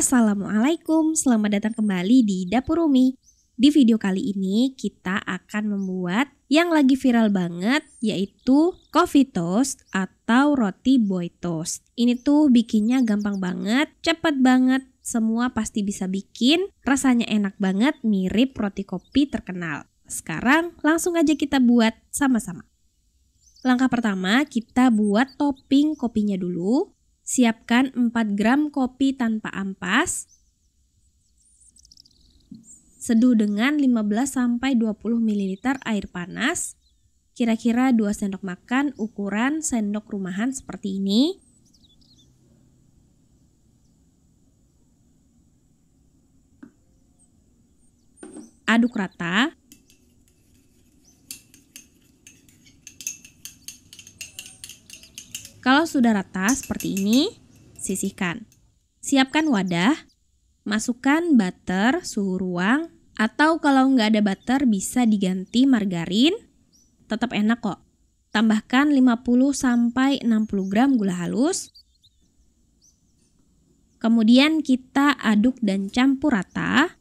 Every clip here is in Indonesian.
Assalamualaikum, selamat datang kembali di Dapur Umi. Di video kali ini kita akan membuat yang lagi viral banget, yaitu Coffee Toast atau Roti Boy Toast. Ini tuh bikinnya gampang banget, cepet banget, semua pasti bisa bikin. Rasanya enak banget, mirip roti kopi terkenal. Sekarang langsung aja kita buat sama-sama. Langkah pertama, kita buat topping kopinya dulu. Siapkan 4 gram kopi tanpa ampas. Seduh dengan 15-20 ml air panas. Kira-kira 2 sendok makan ukuran sendok rumahan seperti ini. Aduk rata. Kalau sudah rata seperti ini, sisihkan. Siapkan wadah, masukkan butter suhu ruang, atau kalau nggak ada butter bisa diganti margarin, tetap enak kok. Tambahkan 50-60 gram gula halus. Kemudian kita aduk dan campur rata.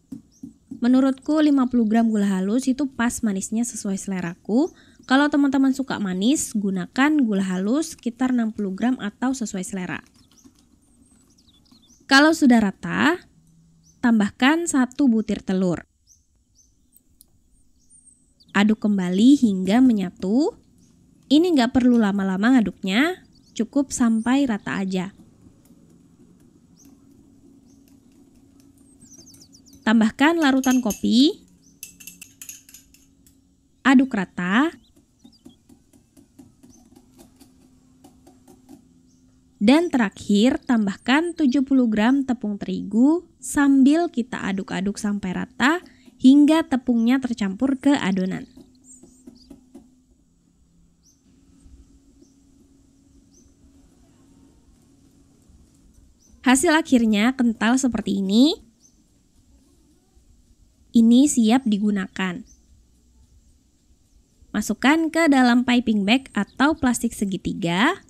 Menurutku 50 gram gula halus itu pas manisnya sesuai seleraku. Kalau teman-teman suka manis, gunakan gula halus sekitar 60 gram atau sesuai selera. Kalau sudah rata, tambahkan 1 butir telur. Aduk kembali hingga menyatu. Ini nggak perlu lama-lama ngaduknya, cukup sampai rata aja. Tambahkan larutan kopi. Aduk rata. Dan terakhir, tambahkan 70 gram tepung terigu sambil kita aduk-aduk sampai rata hingga tepungnya tercampur ke adonan. Hasil akhirnya kental seperti ini. Ini siap digunakan. Masukkan ke dalam piping bag atau plastik segitiga.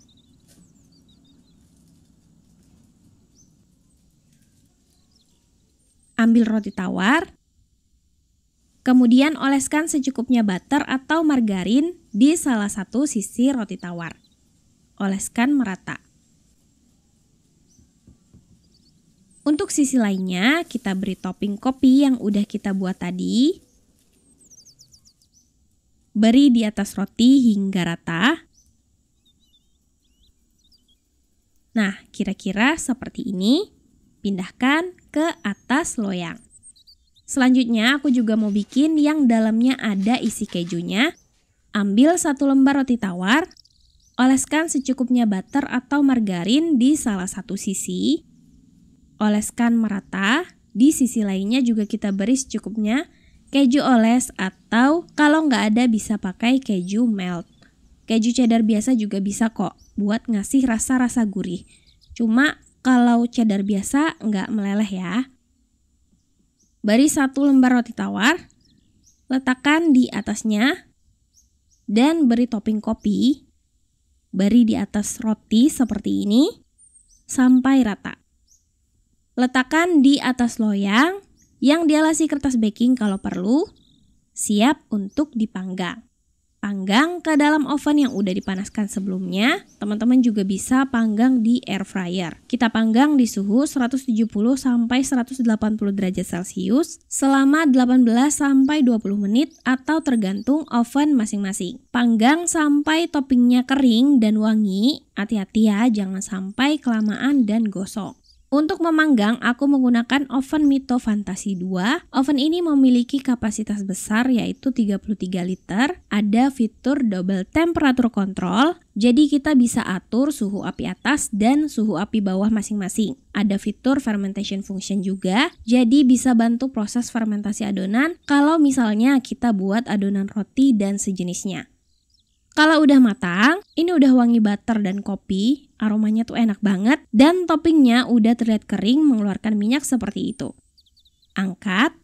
Ambil roti tawar, kemudian oleskan secukupnya butter atau margarin di salah satu sisi roti tawar. Oleskan merata. Untuk sisi lainnya, kita beri topping kopi yang udah kita buat tadi. Beri di atas roti hingga rata. Nah, kira-kira seperti ini. Pindahkan ke atas loyang. Selanjutnya aku juga mau bikin yang dalamnya ada isi kejunya. Ambil 1 lembar roti tawar, oleskan secukupnya butter atau margarin di salah satu sisi, oleskan merata. Di sisi lainnya juga kita beri secukupnya keju oles, atau kalau nggak ada bisa pakai keju melt. Keju cheddar biasa juga bisa kok buat ngasih rasa-rasa gurih. Cuma kalau cheddar biasa nggak meleleh ya. Beri 1 lembar roti tawar, letakkan di atasnya, dan beri topping kopi. Beri di atas roti seperti ini, sampai rata. Letakkan di atas loyang, yang dialasi kertas baking kalau perlu, siap untuk dipanggang. Panggang ke dalam oven yang udah dipanaskan sebelumnya. Teman-teman juga bisa panggang di air fryer. Kita panggang di suhu 170-180 derajat Celcius selama 18-20 menit atau tergantung oven masing-masing. Panggang sampai toppingnya kering dan wangi. Hati-hati ya, jangan sampai kelamaan dan gosong. Untuk memanggang, aku menggunakan oven Mito Fantasy 2. Oven ini memiliki kapasitas besar yaitu 33 liter. Ada fitur double temperature control, jadi kita bisa atur suhu api atas dan suhu api bawah masing-masing. Ada fitur fermentation function juga, jadi bisa bantu proses fermentasi adonan kalau misalnya kita buat adonan roti dan sejenisnya. Kalau udah matang, ini udah wangi butter dan kopi, aromanya tuh enak banget, dan toppingnya udah terlihat kering mengeluarkan minyak seperti itu. Angkat,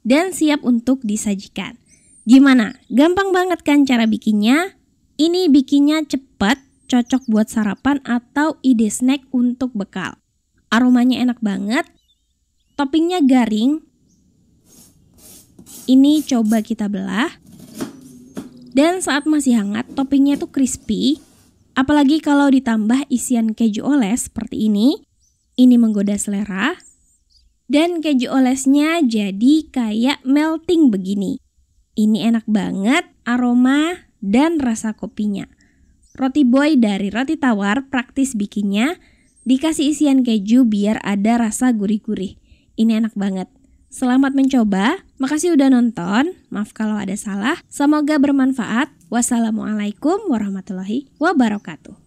dan siap untuk disajikan. Gimana? Gampang banget kan cara bikinnya? Ini bikinnya cepat, cocok buat sarapan atau ide snack untuk bekal. Aromanya enak banget. Toppingnya garing. Ini coba kita belah. Dan saat masih hangat, toppingnya tuh crispy. Apalagi kalau ditambah isian keju oles seperti ini. Ini menggoda selera. Dan keju olesnya jadi kayak melting begini. Ini enak banget aroma dan rasa kopinya. Roti Boy dari Roti Tawar praktis bikinnya. Dikasih isian keju biar ada rasa gurih-gurih. Ini enak banget. Selamat mencoba. Makasih udah nonton. Maaf kalau ada salah. Semoga bermanfaat. Wassalamualaikum warahmatullahi wabarakatuh.